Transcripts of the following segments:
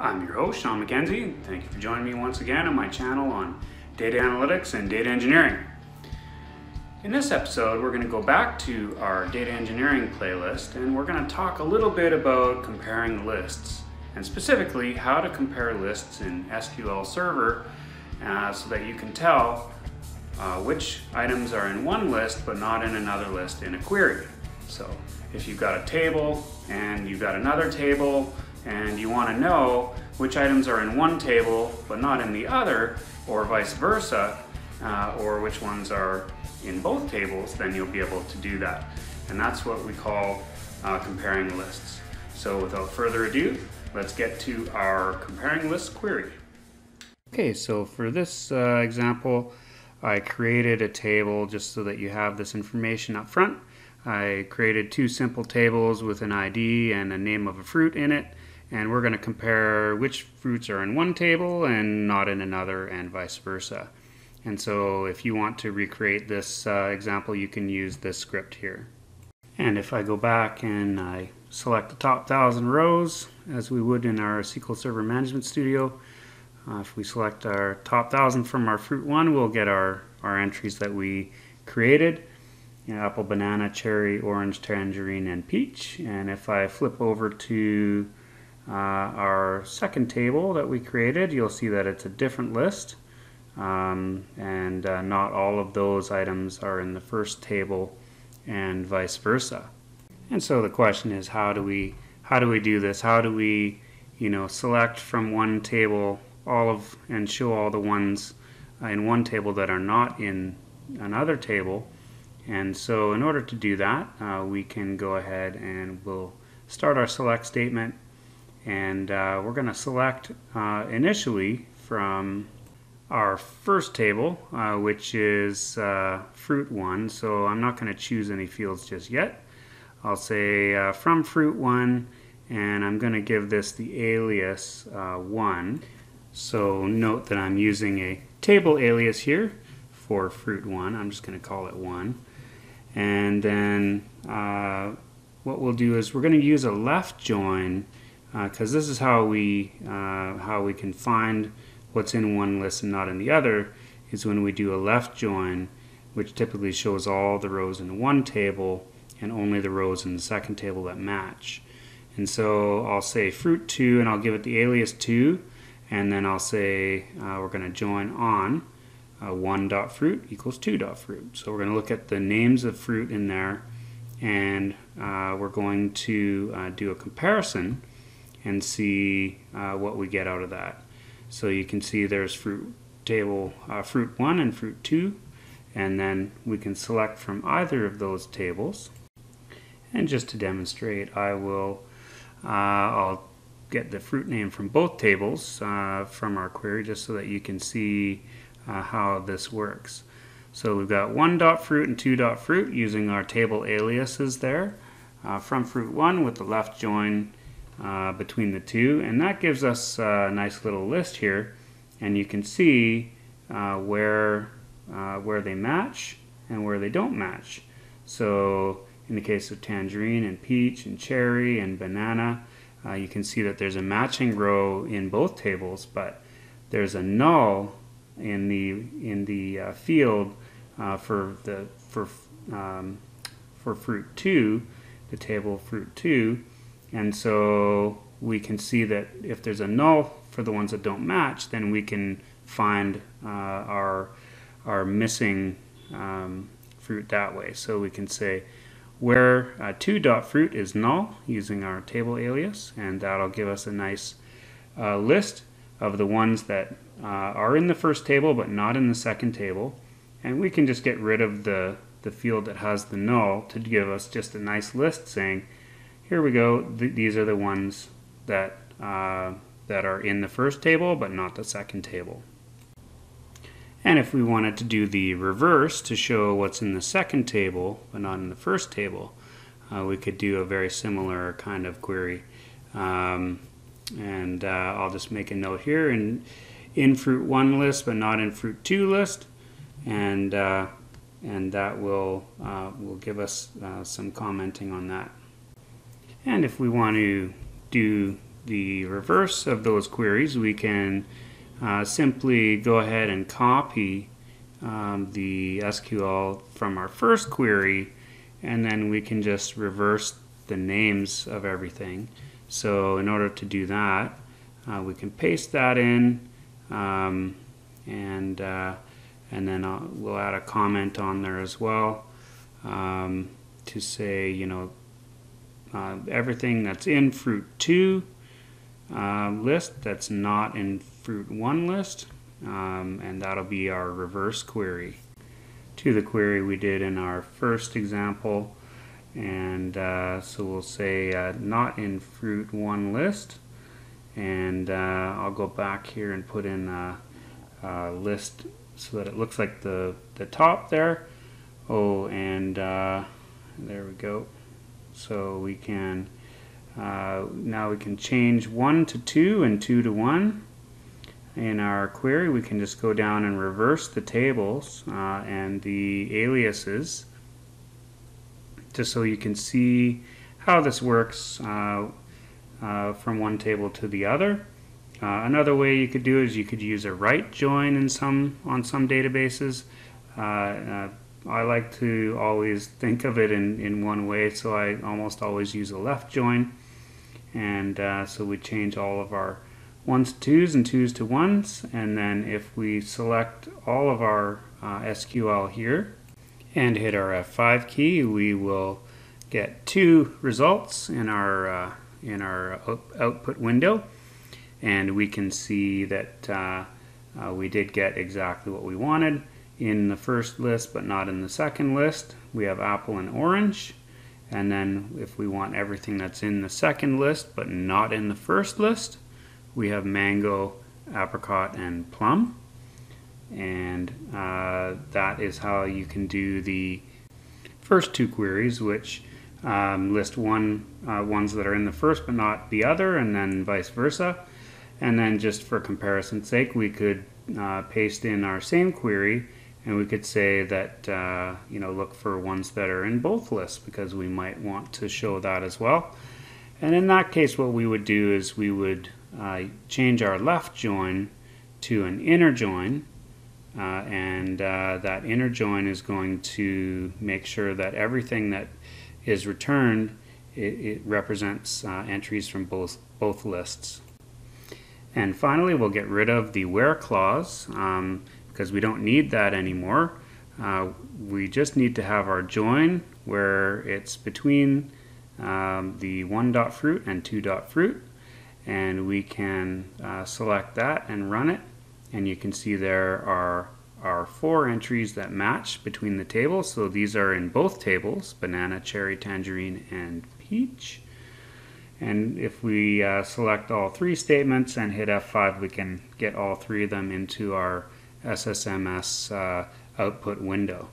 I'm your host, Sean MacKenzie. Thank you for joining me once again on my channel on data analytics and data engineering. In this episode, we're going to go back to our data engineering playlist and we're going to talk a little bit about comparing lists and specifically how to compare lists in SQL Server so that you can tell which items are in one list but not in another list in a query. So if you've got a table and you've got another table and you want to know which items are in one table but not in the other, or vice versa, or which ones are in both tables, then you'll be able to do that. And that's what we call comparing lists. So without further ado, let's get to our comparing lists query. Okay, so for this example, I created a table just so that you have this information up front. I created two simple tables with an ID and a name of a fruit in it, and we're going to compare which fruits are in one table and not in another, and vice versa. And so if you want to recreate this example, you can use this script here. And if I go back and I select the top 1,000 rows, as we would in our SQL Server Management Studio, if we select our top 1,000 from our fruit one, we'll get our entries that we created. You know, apple, banana, cherry, orange, tangerine, and peach. And if I flip over to our second table that we created, you'll see that it's a different list. Not all of those items are in the first table, and vice versa. And so the question is, how do we do this? How do we, you know, select from one table all of and show all the ones in one table that are not in another table? And so in order to do that, we can go ahead and we'll start our select statement, and we're going to select initially from our first table, which is fruit one. So I'm not going to choose any fields just yet. I'll say from fruit one, and I'm going to give this the alias one. So note that I'm using a table alias here for fruit one. I'm just going to call it one. And then what we'll do is we're going to use a left join, because this is how we can find what's in one list and not in the other, is when we do a left join, which typically shows all the rows in one table and only the rows in the second table that match. And so I'll say fruit 2, and I'll give it the alias 2, and then I'll say we're going to join on 1.fruit equals 2.fruit. So we're going to look at the names of fruit in there, and we're going to do a comparison and see what we get out of that. So you can see there's fruit 1 and fruit 2, and then we can select from either of those tables. And just to demonstrate, I'll get the fruit name from both tables from our query, just so that you can see how this works. So we've got 1.fruit and 2.fruit using our table aliases there, from fruit 1 with the left join between the two, and that gives us a nice little list here, and you can see where they match and where they don't match. So in the case of tangerine and peach and cherry and banana, you can see that there's a matching row in both tables, but there's a null in the field for fruit 2, the table fruit 2. And so we can see that if there's a null for the ones that don't match, then we can find our missing fruit that way. So we can say where 2.fruit is null using our table alias, and that'll give us a nice list of the ones that are in the first table but not in the second table. And we can just get rid of the field that has the null to give us just a nice list saying, here we go, these are the ones that, that are in the first table but not the second table. And if we wanted to do the reverse to show what's in the second table but not in the first table, we could do a very similar kind of query. I'll just make a note here, in fruit 1 list but not in fruit 2 list, and that will give us some commenting on that. And if we want to do the reverse of those queries, we can simply go ahead and copy the SQL from our first query, and then we can just reverse the names of everything. So in order to do that, we can paste that in, and then we'll add a comment on there as well, to say, you know, everything that's in fruit 2 list that's not in fruit 1 list, and that'll be our reverse query to the query we did in our first example. And so we'll say not in fruit 1 list, and I'll go back here and put in a list so that it looks like the top there. Oh, and there we go. So we can now we can change 1 to 2 and 2 to 1 in our query. We can just go down and reverse the tables and the aliases, just so you can see how this works from one table to the other. Another way you could do is you could use a right join in on some databases. I like to always think of it in one way, so I almost always use a left join. And so we change all of our 1s to 2s and 2s to 1s, and then if we select all of our SQL here and hit our F5 key, we will get 2 results in our output window, and we can see that we did get exactly what we wanted in the first list but not in the second list. We have apple and orange, and then if we want everything that's in the second list but not in the first list, we have mango, apricot, and plum. And that is how you can do the first 2 queries, which list ones that are in the first but not the other, and then vice versa. And then just for comparison's sake, we could paste in our same query, and we could say that, you know, look for ones that are in both lists, because we might want to show that as well. And in that case, what we would do is we would change our left join to an inner join, and that inner join is going to make sure that everything that is returned, it represents entries from both lists. And finally, we'll get rid of the where clause, because we don't need that anymore. We just need to have our join where it's between the 1.fruit and 2.fruit, and we can select that and run it, and you can see there are our 4 entries that match between the tables. So these are in both tables: banana, cherry, tangerine, and peach. And if we select all 3 statements and hit F5, we can get all 3 of them into our SSMS output window.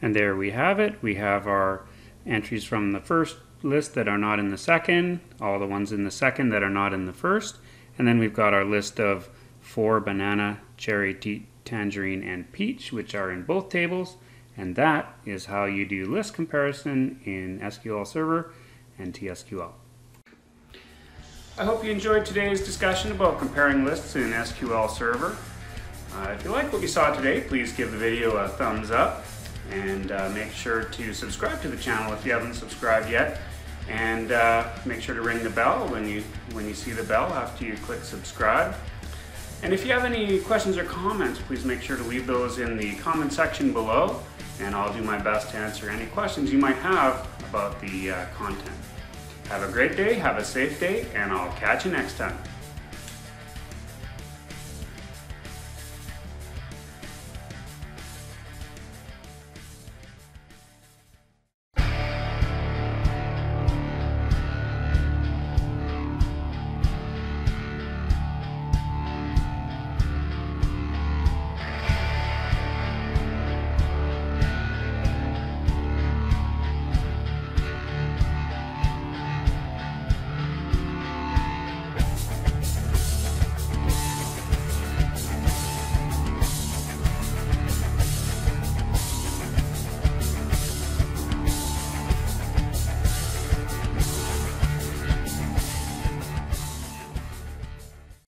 And there we have it. We have our entries from the first list that are not in the second, all the ones in the second that are not in the first, and then we've got our list of 4 banana, cherry, tangerine, and peach, which are in both tables. And that is how you do list comparison in SQL Server and TSQL. I hope you enjoyed today's discussion about comparing lists in SQL Server. If you like what you saw today, please give the video a thumbs up, and make sure to subscribe to the channel if you haven't subscribed yet, and make sure to ring the bell when you see the bell after you click subscribe. And if you have any questions or comments, please make sure to leave those in the comment section below, and I'll do my best to answer any questions you might have about the content. Have a great day, have a safe day, and I'll catch you next time.